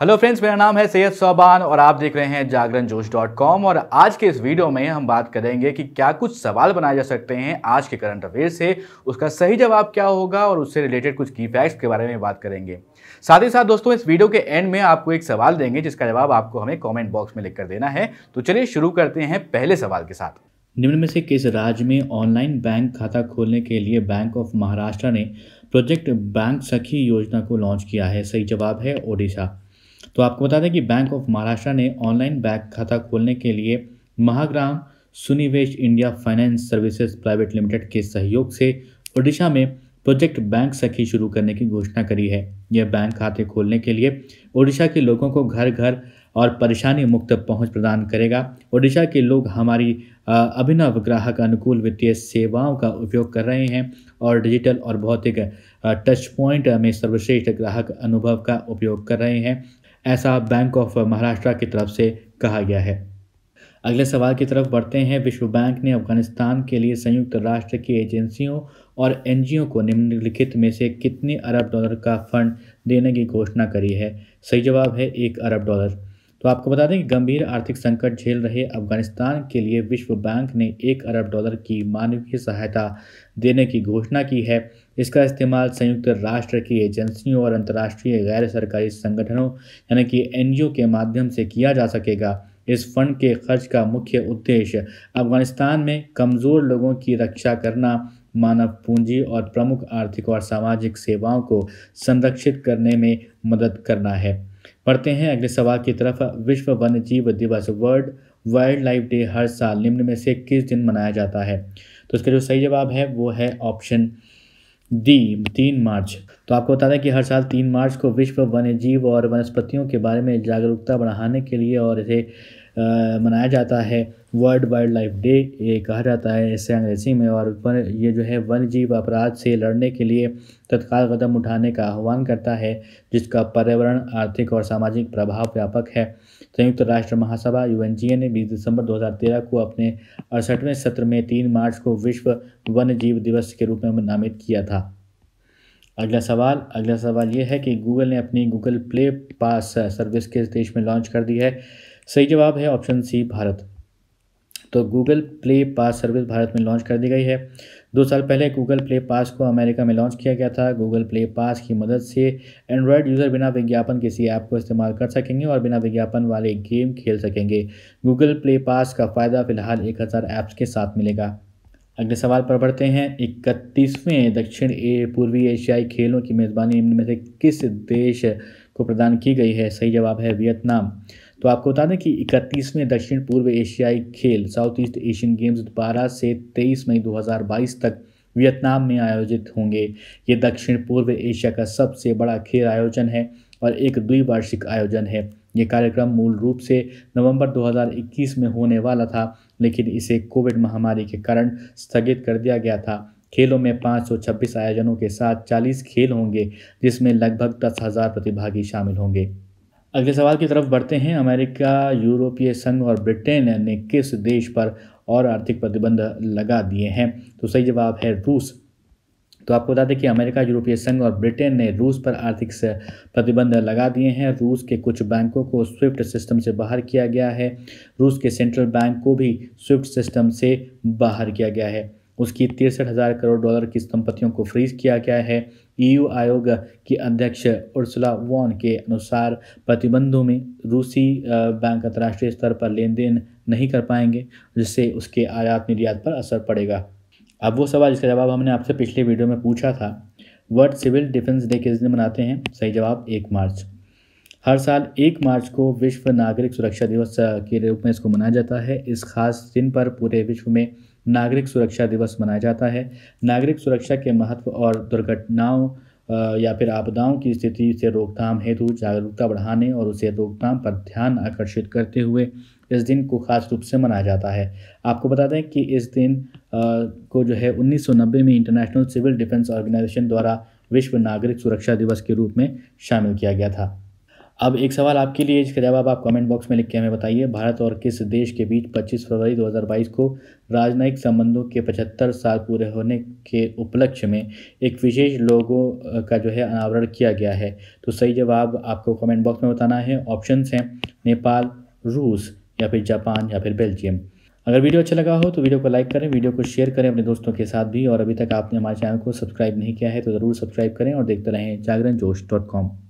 Hello friends, मेरा नाम है सैयद सोबान और आप देख रहे हैं जागरण जोश.com। और आज के इस वीडियो में हम बात करेंगे कि क्या कुछ सवाल बनाए जा सकते हैं आज के करंट अफेयर से, उसका सही जवाब क्या होगा और उससे रिलेटेड कुछ की फैक्ट्स के बारे में बात करेंगे। साथ ही साथ दोस्तों, इस वीडियो के एंड में आपको एक सवाल देंगे जिसका जवाब आपको हमें कॉमेंट बॉक्स में लिखकर देना है। तो चलिए शुरू करते हैं पहले सवाल के साथ। निम्न में से किस राज्य में ऑनलाइन बैंक खाता खोलने के लिए बैंक ऑफ महाराष्ट्र ने प्रोजेक्ट बैंक सखी योजना को लॉन्च किया है? सही जवाब है ओडिशा। तो आपको बता दें कि बैंक ऑफ महाराष्ट्र ने ऑनलाइन बैंक खाता खोलने के लिए Mahagram सुनिवेश India finance services private limited के सहयोग से ओडिशा में प्रोजेक्ट बैंक सखी शुरू करने की घोषणा करी है। यह बैंक खाते खोलने के लिए ओडिशा के लोगों को घर घर और परेशानी मुक्त पहुंच प्रदान करेगा। ओडिशा के लोग हमारी अभिनव ग्राहक अनुकूल वित्तीय सेवाओं का उपयोग कर रहे हैं और डिजिटल और भौतिक टच पॉइंट में सर्वश्रेष्ठ ग्राहक अनुभव का उपयोग कर रहे हैं, ऐसा बैंक ऑफ महाराष्ट्र की तरफ से कहा गया है। अगले सवाल की तरफ बढ़ते हैं। विश्व बैंक ने अफगानिस्तान के लिए संयुक्त राष्ट्र की एजेंसियों और एनजीओ को निम्नलिखित में से कितने अरब डॉलर का फंड देने की घोषणा करी है? सही जवाब है 1 अरब डॉलर। तो आपको बता दें कि गंभीर आर्थिक संकट झेल रहे अफगानिस्तान के लिए विश्व बैंक ने 1 अरब डॉलर की मानवीय सहायता देने की घोषणा की है। इसका इस्तेमाल संयुक्त राष्ट्र की एजेंसियों और अंतर्राष्ट्रीय गैर सरकारी संगठनों यानी कि एनजीओ के माध्यम से किया जा सकेगा। इस फंड के खर्च का मुख्य उद्देश्य अफगानिस्तान में कमज़ोर लोगों की रक्षा करना, मानव पूंजी और प्रमुख आर्थिक और सामाजिक सेवाओं को संरक्षित करने में मदद करना है। बढ़ते हैं अगले सवाल की तरफ। विश्व वन्यजीव दिवस वर्ल्ड वाइल्ड लाइफ डे हर साल निम्न में से किस दिन मनाया जाता है? तो इसका जो सही जवाब है वो है ऑप्शन डी, 3 मार्च। तो आपको बता दें कि हर साल 3 मार्च को विश्व वन्यजीव और वनस्पतियों के बारे में जागरूकता बढ़ाने के लिए और इसे मनाया जाता है। वर्ल्ड वाइल्ड लाइफ डे ये कहा जाता है इससे अंग्रेजी में। और ये जो है वन्यजीव अपराध से लड़ने के लिए तत्काल कदम उठाने का आह्वान करता है, जिसका पर्यावरण, आर्थिक और सामाजिक प्रभाव व्यापक है। संयुक्त राष्ट्र महासभा (यूएनजीए) ने 20 दिसंबर 2013 को अपने 68वें सत्र में 3 मार्च को विश्व वन्यजीव दिवस के रूप में नामित किया था। अगला सवाल ये है कि गूगल ने अपनी गूगल प्ले पास सर्विस किस देश में लॉन्च कर दी है? सही जवाब है ऑप्शन सी, भारत। तो गूगल प्ले पास सर्विस भारत में लॉन्च कर दी गई है। 2 साल पहले गूगल प्ले पास को अमेरिका में लॉन्च किया गया था। गूगल प्ले पास की मदद से एंड्रॉयड यूज़र बिना विज्ञापन किसी ऐप को इस्तेमाल कर सकेंगे और बिना विज्ञापन वाले गेम खेल सकेंगे। गूगल प्ले पास का फ़ायदा फ़िलहाल 1000 ऐप्स के साथ मिलेगा। अगले सवाल पर बढ़ते हैं। 31वें पूर्वी एशियाई खेलों की मेज़बानी इनमें से किस देश को प्रदान की गई है? सही जवाब है वियतनाम। तो आपको बता दें कि 31वें दक्षिण पूर्व एशियाई खेल साउथ ईस्ट एशियन गेम्स 12 से 23 मई 2022 तक वियतनाम में आयोजित होंगे। ये दक्षिण पूर्व एशिया का सबसे बड़ा खेल आयोजन है और एक द्विवार्षिक आयोजन है। ये कार्यक्रम मूल रूप से नवंबर 2021 में होने वाला था, लेकिन इसे कोविड महामारी के कारण स्थगित कर दिया गया था। खेलों में 526 आयोजनों के साथ 40 खेल होंगे, जिसमें लगभग 10,000 प्रतिभागी शामिल होंगे। अगले सवाल की तरफ बढ़ते हैं। अमेरिका, यूरोपीय संघ और ब्रिटेन ने किस देश पर और आर्थिक प्रतिबंध लगा दिए हैं? तो सही जवाब है रूस। तो आपको बता दें कि अमेरिका, यूरोपीय संघ और ब्रिटेन ने रूस पर आर्थिक प्रतिबंध लगा दिए हैं। रूस के कुछ बैंकों को स्विफ्ट सिस्टम से बाहर किया गया है। रूस के सेंट्रल बैंक को भी स्विफ्ट सिस्टम से बाहर किया गया है। उसकी 63,000 करोड़ डॉलर की संपत्तियों को फ्रीज किया गया है। ईयू आयोग की अध्यक्ष उर्सुला वॉन के अनुसार प्रतिबंधों में रूसी बैंक अंतर्राष्ट्रीय स्तर पर लेन देन नहीं कर पाएंगे, जिससे उसके आयात निर्यात पर असर पड़ेगा। अब वो सवाल जिसका जवाब हमने आपसे पिछले वीडियो में पूछा था, वर्ल्ड सिविल डिफेंस डे किस दिन मनाते हैं? सही जवाब 1 मार्च। हर साल 1 मार्च को विश्व नागरिक सुरक्षा दिवस के रूप में इसको मनाया जाता है। इस खास दिन पर पूरे विश्व में नागरिक सुरक्षा दिवस मनाया जाता है। नागरिक सुरक्षा के महत्व और दुर्घटनाओं या फिर आपदाओं की स्थिति से रोकथाम हेतु जागरूकता बढ़ाने और उसे रोकथाम पर ध्यान आकर्षित करते हुए इस दिन को खास रूप से मनाया जाता है। आपको बता दें कि इस दिन को जो है 1990 में इंटरनेशनल सिविल डिफेंस ऑर्गेनाइजेशन द्वारा विश्व नागरिक सुरक्षा दिवस के रूप में शामिल किया गया था। अब एक सवाल आपके लिए, इसका जवाब आप कमेंट बॉक्स में लिख के हमें बताइए। भारत और किस देश के बीच 25 फरवरी 2022 को राजनयिक संबंधों के 75 साल पूरे होने के उपलक्ष्य में एक विशेष लोगो का जो है अनावरण किया गया है? तो सही जवाब आपको कमेंट बॉक्स में बताना है। ऑप्शंस हैं नेपाल, रूस या फिर जापान या फिर बेल्जियम। अगर वीडियो अच्छा लगा हो तो वीडियो को लाइक करें, वीडियो को शेयर करें अपने दोस्तों के साथ भी, और अभी तक आपने हमारे चैनल को सब्सक्राइब नहीं किया है तो ज़रूर सब्सक्राइब करें और देखते रहें जागरण जोश।